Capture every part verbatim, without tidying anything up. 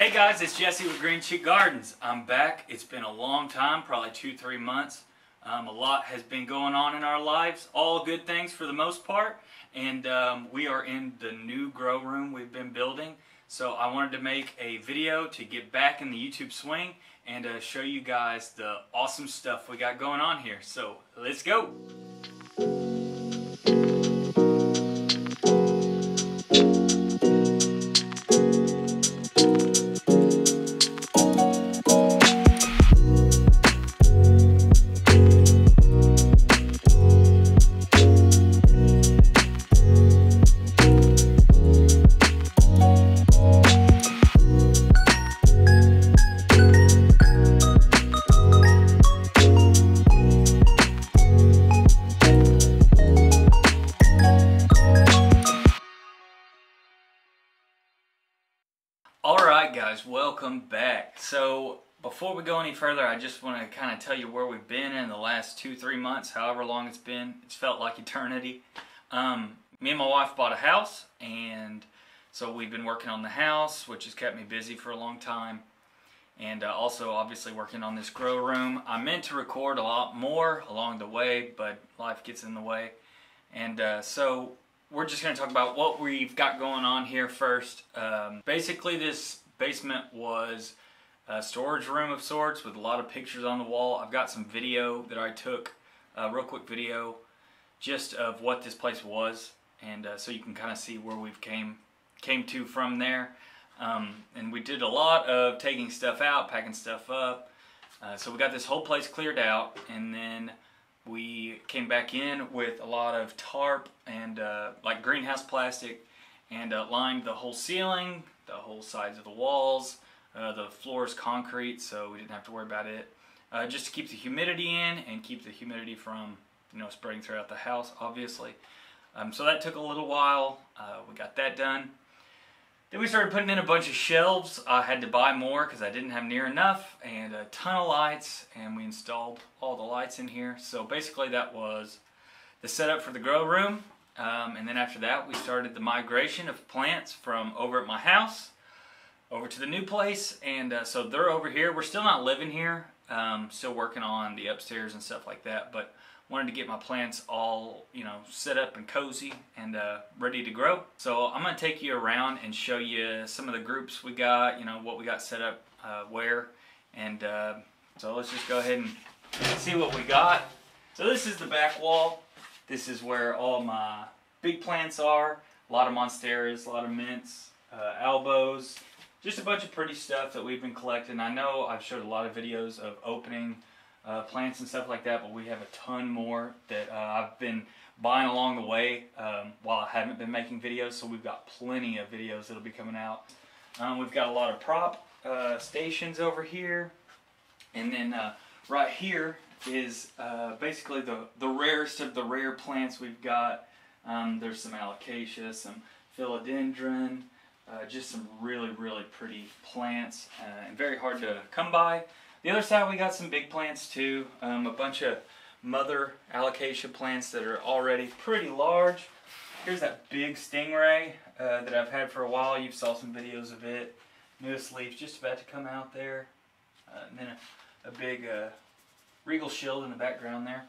Hey guys, it's Jesse with Green Chick Gardens. I'm back. It's been a long time, probably two, three months. Um, a lot has been going on in our lives, all good things for the most part. And um, we are in the new grow room we've been building. So I wanted to make a video to get back in the YouTube swing and uh, show you guys the awesome stuff we got going on here. So let's go. Welcome back. So before we go any further, I just want to kind of tell you where we've been in the last two, three months, however long it's been. It's felt like eternity. Um, me and my wife bought a house, and so we've been working on the house, which has kept me busy for a long time. And uh, also obviously working on this grow room. I meant to record a lot more along the way, but life gets in the way. And uh, so we're just going to talk about what we've got going on here first. Um, basically this basement was a storage room of sorts with a lot of pictures on the wall. I've got some video that I took, a real quick video, just of what this place was, and uh, so you can kind of see where we've came came to from there. Um, and we did a lot of taking stuff out, packing stuff up. Uh, so we got this whole place cleared out, and then we came back in with a lot of tarp and uh, like greenhouse plastic, and uh, lined the whole ceiling, the whole sides of the walls. Uh, the floor is concrete, so we didn't have to worry about it. Uh, just to keep the humidity in and keep the humidity from, you know, spreading throughout the house, obviously. Um, so that took a little while. Uh, we got that done. Then we started putting in a bunch of shelves. I had to buy more because I didn't have near enough, and a ton of lights, and we installed all the lights in here. So basically that was the setup for the grow room. Um, and then after that, we started the migration of plants from over at my house over to the new place. And uh, so they're over here. We're still not living here. Um, still working on the upstairs and stuff like that. But wanted to get my plants all, you know, set up and cozy and uh, ready to grow. So I'm going to take you around and show you some of the groups we got, you know, what we got set up uh, where. And uh, so let's just go ahead and see what we got. So this is the back wall. This is where all my big plants are. A lot of monsteras, a lot of mints, uh, albos, just a bunch of pretty stuff that we've been collecting. I know I've showed a lot of videos of opening uh, plants and stuff like that, but we have a ton more that uh, I've been buying along the way um, while I haven't been making videos, so we've got plenty of videos that'll be coming out. Um, we've got a lot of prop uh, stations over here, and then uh, right here is uh, basically the, the rarest of the rare plants we've got. Um, there's some Alocasia, some Philodendron, uh, just some really, really pretty plants, uh, and very hard to come by. The other side, we got some big plants too, um, a bunch of mother Alocasia plants that are already pretty large. Here's that big Stingray uh, that I've had for a while. You've saw some videos of it. Newest leaf just about to come out there. Uh, and then a, a big... Uh, Regal Shield in the background there.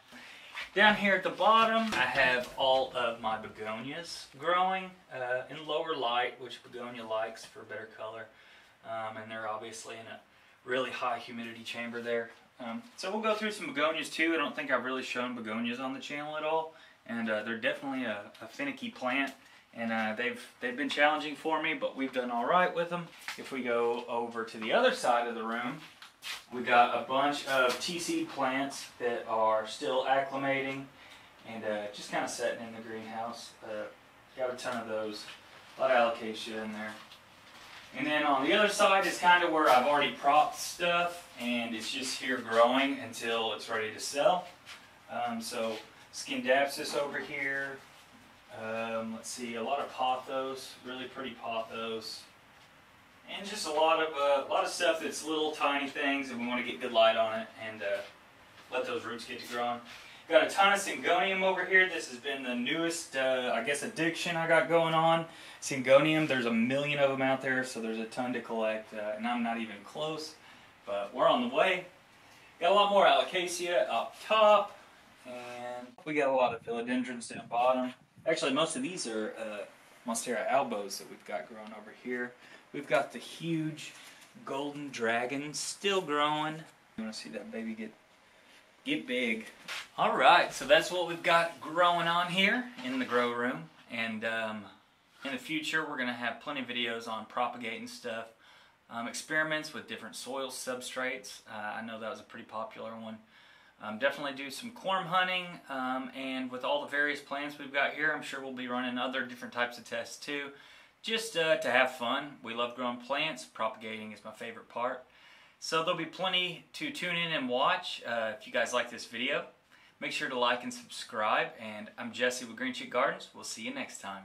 Down here at the bottom, I have all of my begonias growing uh, in lower light, which begonia likes for better color. Um, and they're obviously in a really high humidity chamber there. Um, so we'll go through some begonias too. I don't think I've really shown begonias on the channel at all. And uh, they're definitely a, a finicky plant. And uh, they've, they've been challenging for me, but we've done all right with them. If we go over to the other side of the room, we got a bunch of T C plants that are still acclimating and uh, just kind of setting in the greenhouse. Uh, got a ton of those, a lot of Alocasia in there. And then on the other side is kind of where I've already propped stuff, and it's just here growing until it's ready to sell. Um, so Scindapsus over here. Um, let's see, a lot of Pothos, really pretty Pothos. And just a lot of uh, a lot of stuff that's little tiny things, and we want to get good light on it and uh, let those roots get to growing. Got a ton of Syngonium over here. This has been the newest, uh, I guess, addiction I got going on. Syngonium, there's a million of them out there, so there's a ton to collect, uh, and I'm not even close, but we're on the way. Got a lot more Alocasia up top, and we got a lot of Philodendrons down bottom. Actually, most of these are uh, Monstera Albos that we've got growing over here. We've got the huge Golden Dragon, still growing. You want to see that baby get... get big. All right, so that's what we've got growing on here in the grow room, and um, in the future we're gonna have plenty of videos on propagating stuff, um, experiments with different soil substrates. Uh, I know that was a pretty popular one. Um, definitely do some corm hunting, um, and with all the various plants we've got here, I'm sure we'll be running other different types of tests too, just uh, to have fun. We love growing plants. Propagating is my favorite part. So there'll be plenty to tune in and watch. Uh, if you guys like this video, make sure to like and subscribe. And I'm Jesse with Green Chick Gardens. We'll see you next time.